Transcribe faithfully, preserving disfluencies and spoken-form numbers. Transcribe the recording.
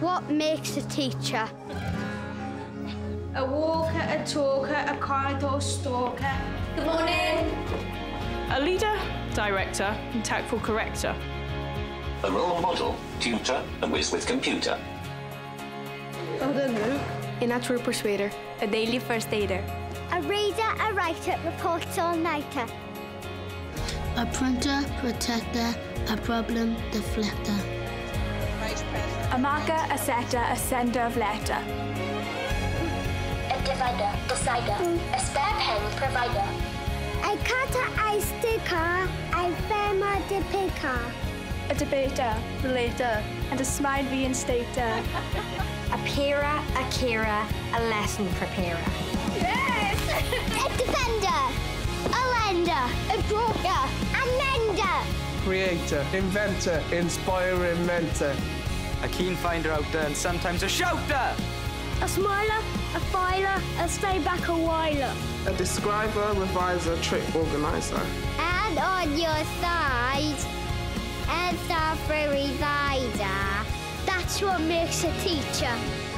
What makes a teacher? A walker, a talker, a corridor stalker. Good morning. A leader, director, and tactful corrector. A role model, tutor, a whiz with computer. I don't know. A natural persuader. A daily first aider. A reader, a writer, reports all-nighter. A printer, protector, a problem deflector. A marker, a setter, a sender of letter. A divider, decider, mm. a spare pen provider. A cutter, a sticker, a firmer, de picker. A debater, relator, and a smile reinstater. A peerer, a carer, a lesson preparer. Yes! A defender, a lender, a broker, a mender. Creator, inventor, inspirer, mentor. A keen finder out there and sometimes a shouter. A smiler, a filer, a stay back a whiler. A describer, reviser, trick organizer. And on your side, and self-resider. That's what makes a teacher.